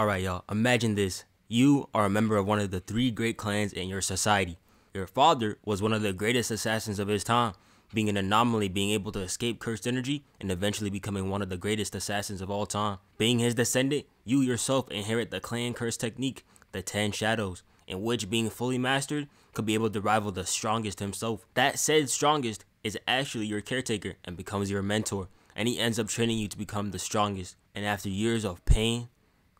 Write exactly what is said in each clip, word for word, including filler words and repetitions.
Alright y'all, imagine this. You are a member of one of the three great clans in your society. Your father was one of the greatest assassins of his time, being an anomaly, being able to escape cursed energy, and eventually becoming one of the greatest assassins of all time. Being his descendant, you yourself inherit the clan curse technique, the Ten Shadows, in which, being fully mastered, could be able to rival the strongest himself. That said strongest is actually your caretaker and becomes your mentor, and he ends up training you to become the strongest. And after years of pain,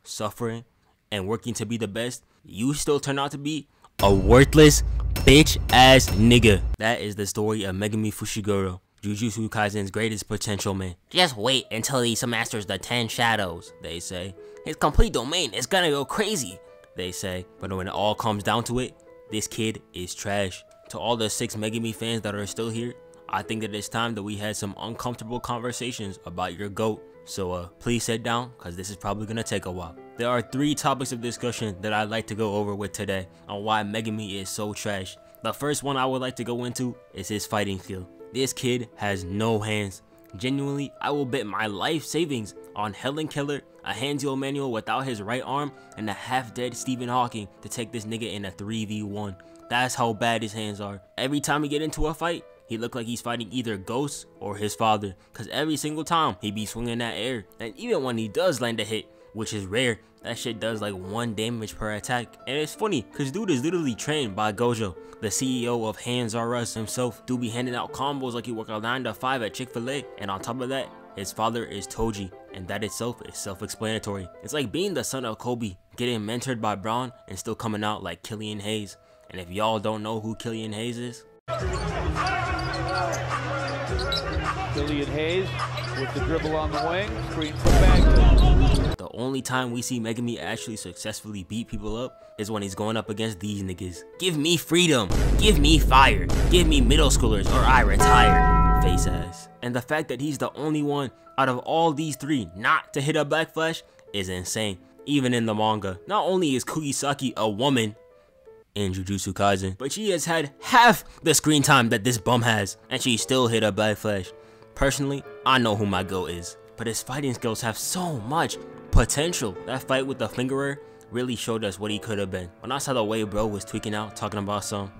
suffering, and working to be the best, you still turn out to be a worthless bitch ass nigga. That is the story of Megumi Fushiguro, Jujutsu Kaisen's greatest potential man. Just wait until he masters the Ten Shadows, they say. His complete domain is gonna go crazy, they say. But when it all comes down to it, this kid is trash. To all the six Megumi fans that are still here, I think that it's time that we had some uncomfortable conversations about your GOAT. So uh, please sit down, cause this is probably gonna take a while. There are three topics of discussion that I'd like to go over with today on why Megumi is so trash. The first one I would like to go into is his fighting skill. This kid has no hands. Genuinely, I will bet my life savings on Helen Keller, a Hanzo Manuel without his right arm, and a half-dead Stephen Hawking to take this nigga in a three v one. That's how bad his hands are. Every time he get into a fight, he look like he's fighting either ghosts or his father, cause every single time he be swinging that air. And even when he does land a hit, which is rare, that shit does like one damage per attack. And it's funny, cause dude is literally trained by Gojo, the C E O of Hands R Us himself. Dude be handing out combos like he work a nine to five at Chick-fil-A. And on top of that, his father is Toji, and that itself is self-explanatory. It's like being the son of Kobe, getting mentored by Braun, and still coming out like Killian Hayes. And if y'all don't know who Killian Hayes is, Killian Hayes with the dribble on the wing, screen for back. The only time we see Megumi actually successfully beat people up is when he's going up against these niggas. Give me freedom, give me fire, give me middle schoolers or I retire, face ass. And the fact that he's the only one out of all these three not to hit a Black Flash is insane. Even in the manga, not only is Kugisaki a woman in Jujutsu Kaisen, but she has had half the screen time that this bum has, and she still hit a Black Flash. Personally, I know who my GOAT is, but his fighting skills have so much potential. That fight with the fingerer really showed us what he could have been. When I saw the way bro was tweaking out, talking about some,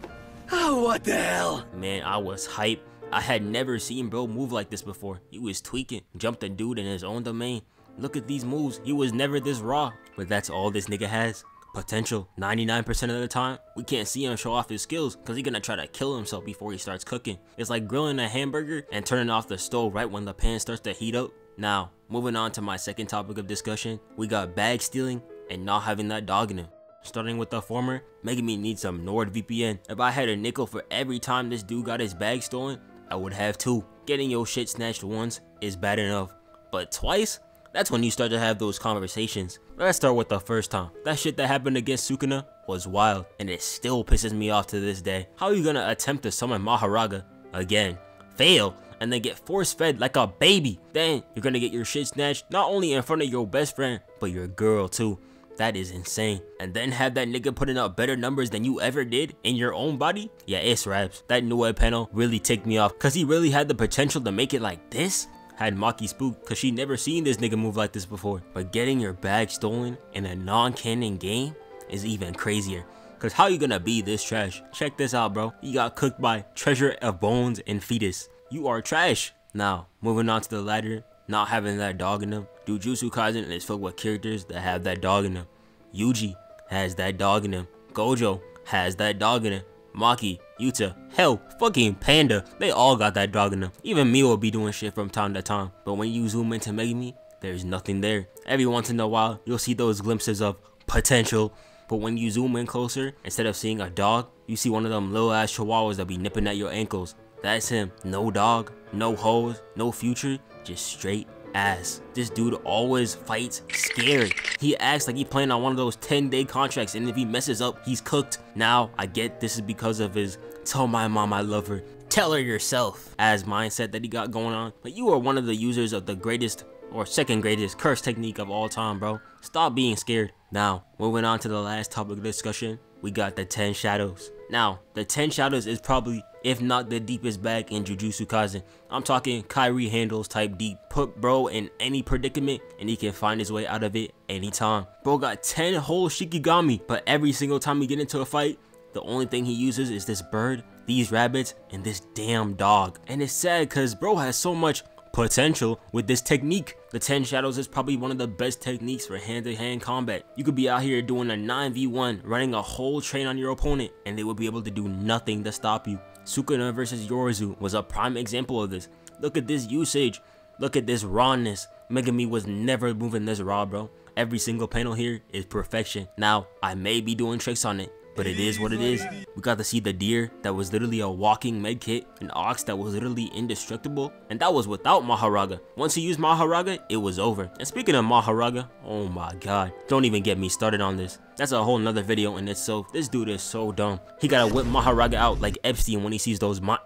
oh, what the hell? Man, I was hyped. I had never seen bro move like this before. He was tweaking, jumped a dude in his own domain. Look at these moves, he was never this raw. But that's all this nigga has. Potential. ninety-nine percent of the time, we can't see him show off his skills because he's gonna try to kill himself before he starts cooking. It's like grilling a hamburger and turning off the stove right when the pan starts to heat up. Now, moving on to my second topic of discussion, we got bag stealing and not having that dog in him. Starting with the former, Megumi needs some NordVPN. If I had a nickel for every time this dude got his bag stolen, I would have two. Getting your shit snatched once is bad enough, but twice? That's when you start to have those conversations. Let's start with the first time. That shit that happened against Sukuna was wild, and it still pisses me off to this day. How are you gonna attempt to summon Mahoraga again, fail, and then get force fed like a baby? Then you're gonna get your shit snatched, not only in front of your best friend, but your girl too. That is insane. And then have that nigga putting up better numbers than you ever did in your own body? Yeah, it's raps. That Noe panel really ticked me off, cause he really had the potential to make it like this? Had Maki spooked cause she never seen this nigga move like this before. But getting your bag stolen in a non-canon game is even crazier, cause how you gonna be this trash? Check this out bro, you got cooked by treasure of bones and fetus. You are trash. Now, moving on to the latter, not having that dog in them. Jujutsu Kaisen is filled with characters that have that dog in them. Yuji has that dog in them. Gojo has that dog in them. Maki, Yuta, hell, fucking Panda, they all got that dog in them. Even me will be doing shit from time to time, but when you zoom into Megumi, there's nothing there. Every once in a while, you'll see those glimpses of potential, but when you zoom in closer, instead of seeing a dog, you see one of them little ass chihuahuas that be nipping at your ankles. That's him. No dog, no hoes, no future, just straight ass. This dude always fights scared. He acts like he playing on one of those ten day contracts, and if he messes up, he's cooked. Now, I get this is because of his tell my mom I love her, tell her yourself as mindset that he got going on, but you are one of the users of the greatest or second greatest curse technique of all time, bro. Stop being scared. Now, moving on to the last topic of discussion, we got the Ten Shadows. Now, the ten Shadows is probably, if not the deepest bag in Jujutsu Kaisen. I'm talking Kairi handles type deep. Put bro in any predicament and he can find his way out of it anytime. Bro got ten whole Shikigami, but every single time we get into a fight, the only thing he uses is this bird, these rabbits, and this damn dog. And it's sad because bro has so much potential with this technique. The ten Shadows is probably one of the best techniques for hand-to-hand combat. You could be out here doing a nine v one, running a whole train on your opponent, and they would be able to do nothing to stop you. Sukuna versus Yoruzu was a prime example of this. Look at this usage. Look at this rawness. Megumi was never moving this raw, bro. Every single panel here is perfection. Now, I may be doing tricks on it, but it is what it is. We got to see the deer that was literally a walking med kit, an ox that was literally indestructible, and that was without Mahoraga. Once he used Mahoraga, it was over. And speaking of Mahoraga, oh my god, don't even get me started on this. That's a whole nother video in itself. This dude is so dumb. He gotta whip Mahoraga out like Epstein when he sees those mo-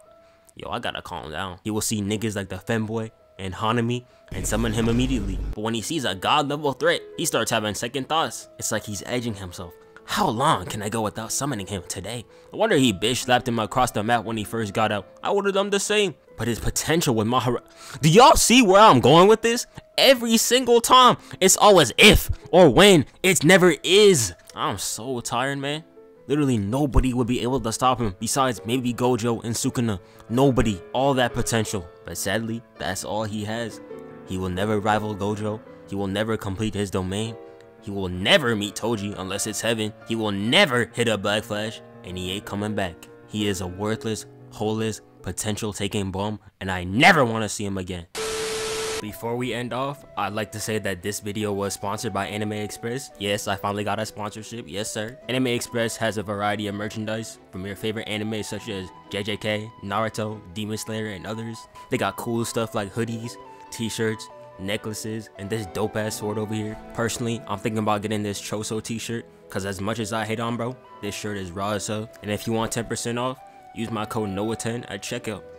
Yo, I gotta calm down. He will see niggas like the femboy and Hanami and summon him immediately. But when he sees a god level threat, he starts having second thoughts. It's like he's edging himself. How long can I go without summoning him today? No wonder he bitch slapped him across the map when he first got out. I would've done the same. But his potential with Mahara... Do y'all see where I'm going with this? Every single time, it's always if or when. It never is. I'm so tired, man. Literally nobody would be able to stop him besides maybe Gojo and Sukuna. Nobody. All that potential. But sadly, that's all he has. He will never rival Gojo. He will never complete his domain. He will never meet Toji unless it's heaven. He will never hit a Black Flash, and he ain't coming back. He is a worthless, holeless, potential-taking bum, and I never want to see him again. Before we end off, I'd like to say that this video was sponsored by Anime Express. Yes, I finally got a sponsorship. Yes, sir. Anime Express has a variety of merchandise from your favorite anime such as J J K, Naruto, Demon Slayer, and others. They got cool stuff like hoodies, t-shirts, necklaces, and this dope ass sword over here. Personally, I'm thinking about getting this Choso t-shirt, because as much as I hate on bro, this shirt is raw as hell. And if you want ten percent off, use my code N O A H ten at checkout.